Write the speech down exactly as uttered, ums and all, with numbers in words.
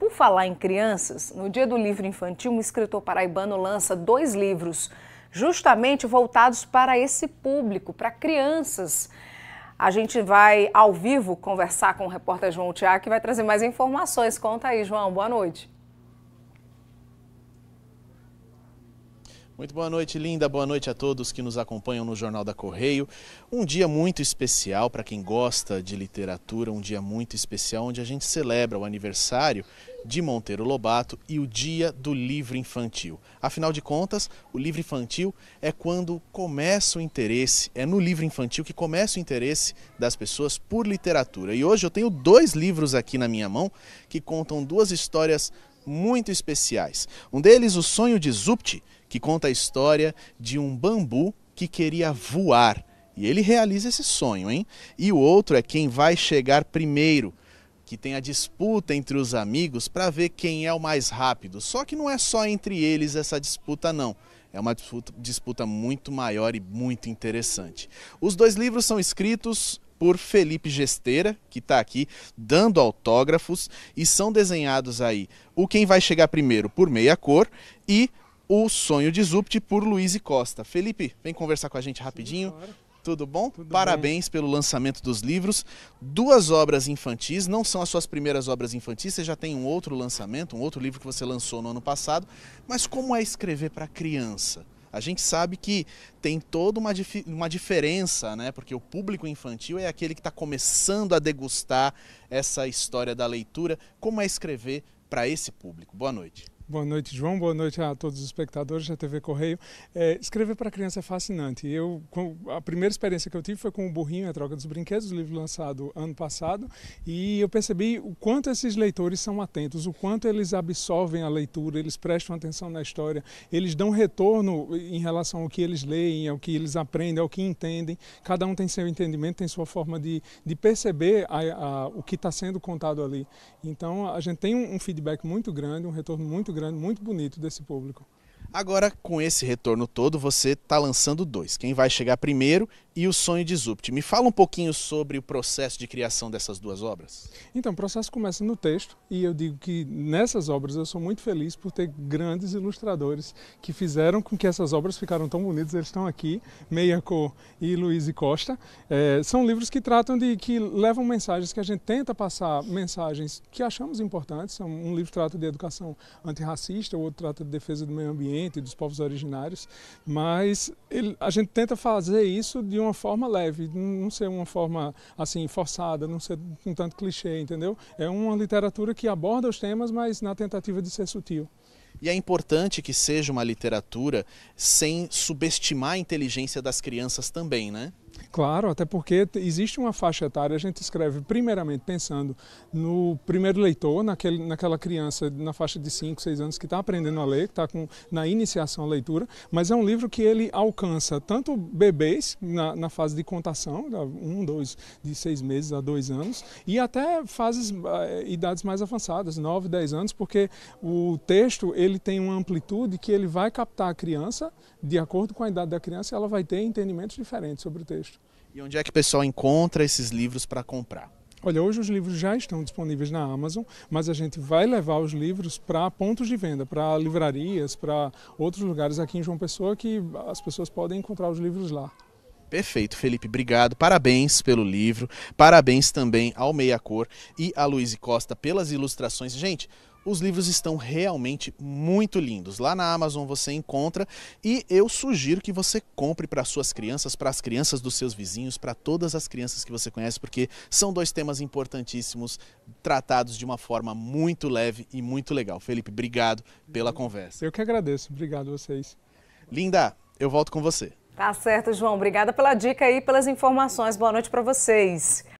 Por falar em crianças, no Dia do Livro Infantil, um escritor paraibano lança dois livros justamente voltados para esse público, para crianças. A gente vai, ao vivo, conversar com o repórter João Tiar, que vai trazer mais informações. Conta aí, João. Boa noite. Muito boa noite, Linda. Boa noite a todos que nos acompanham no Jornal da Correio. Um dia muito especial para quem gosta de literatura, um dia muito especial onde a gente celebra o aniversário de Monteiro Lobato e o Dia do Livro Infantil. Afinal de contas, o livro infantil é quando começa o interesse, é no livro infantil que começa o interesse das pessoas por literatura. E hoje eu tenho dois livros aqui na minha mão que contam duas histórias muito especiais. Um deles, O Sonho de Zupti, que conta a história de um bambu que queria voar. E ele realiza esse sonho, hein? E o outro é Quem Vai Chegar Primeiro, que tem a disputa entre os amigos para ver quem é o mais rápido. Só que não é só entre eles essa disputa, não. É uma disputa, disputa muito maior e muito interessante. Os dois livros são escritos por Felipe Gesteira, que está aqui dando autógrafos, e são desenhados aí o Quem Vai Chegar Primeiro por Meia Cor e O Sonho de Zupti por Luiz Costa. Felipe, vem conversar com a gente rapidinho. Sim, claro. Tudo bom? Tudo Parabéns bem. Pelo lançamento dos livros. Duas obras infantis, não são as suas primeiras obras infantis, você já tem um outro lançamento, um outro livro que você lançou no ano passado, mas como é escrever para criança? A gente sabe que tem toda uma, dif uma diferença, né? Porque o público infantil é aquele que está começando a degustar essa história da leitura. Como é escrever para esse público? Boa noite. Boa noite, João. Boa noite a todos os espectadores da T V Correio. É, escrever para criança é fascinante. Eu, a primeira experiência que eu tive foi com o Burrinho, a Troca dos Brinquedos, o livro lançado ano passado, e eu percebi o quanto esses leitores são atentos, o quanto eles absorvem a leitura, eles prestam atenção na história, eles dão retorno em relação ao que eles leem, ao que eles aprendem, ao que entendem. Cada um tem seu entendimento, tem sua forma de, de perceber a, a, o que está sendo contado ali. Então, a gente tem um, um feedback muito grande, um retorno muito grande. grande, muito bonito desse público. Agora, com esse retorno todo, você está lançando dois, Quem Vai Chegar Primeiro e O Sonho de Zupti. Me fala um pouquinho sobre o processo de criação dessas duas obras. Então, o processo começa no texto, e eu digo que nessas obras eu sou muito feliz por ter grandes ilustradores que fizeram com que essas obras ficaram tão bonitas. Eles estão aqui, Meia Cor e Luiz Costa. É, são livros que tratam de, que levam mensagens, que a gente tenta passar mensagens que achamos importantes. Um livro trata de educação antirracista, o outro trata de defesa do meio ambiente, e dos povos originários, mas ele, a gente tenta fazer isso de uma forma leve, não ser uma forma assim forçada, não ser um tanto clichê, entendeu? É uma literatura que aborda os temas, mas na tentativa de ser sutil. E é importante que seja uma literatura sem subestimar a inteligência das crianças também, né? Claro, até porque existe uma faixa etária, a gente escreve primeiramente pensando no primeiro leitor, naquele, naquela criança na faixa de cinco, seis anos que está aprendendo a ler, que está na iniciação à leitura, mas é um livro que ele alcança tanto bebês na, na fase de contação, um, dois, de seis meses a dois anos, e até fases, idades mais avançadas, nove, dez anos, porque o texto ele tem uma amplitude que ele vai captar a criança, de acordo com a idade da criança, ela vai ter entendimentos diferentes sobre o texto. E onde é que o pessoal encontra esses livros para comprar? Olha, hoje os livros já estão disponíveis na Amazon, mas a gente vai levar os livros para pontos de venda, para livrarias, para outros lugares aqui em João Pessoa, que as pessoas podem encontrar os livros lá. Perfeito, Felipe, obrigado, parabéns pelo livro, parabéns também ao Meia Cor e a Luiz Costa pelas ilustrações. Gente, os livros estão realmente muito lindos. Lá na Amazon você encontra, e eu sugiro que você compre para suas crianças, para as crianças dos seus vizinhos, para todas as crianças que você conhece, porque são dois temas importantíssimos, tratados de uma forma muito leve e muito legal. Felipe, obrigado pela conversa. Eu que agradeço, obrigado a vocês. Linda, eu volto com você. Tá certo, João. Obrigada pela dica e pelas informações. Boa noite para vocês.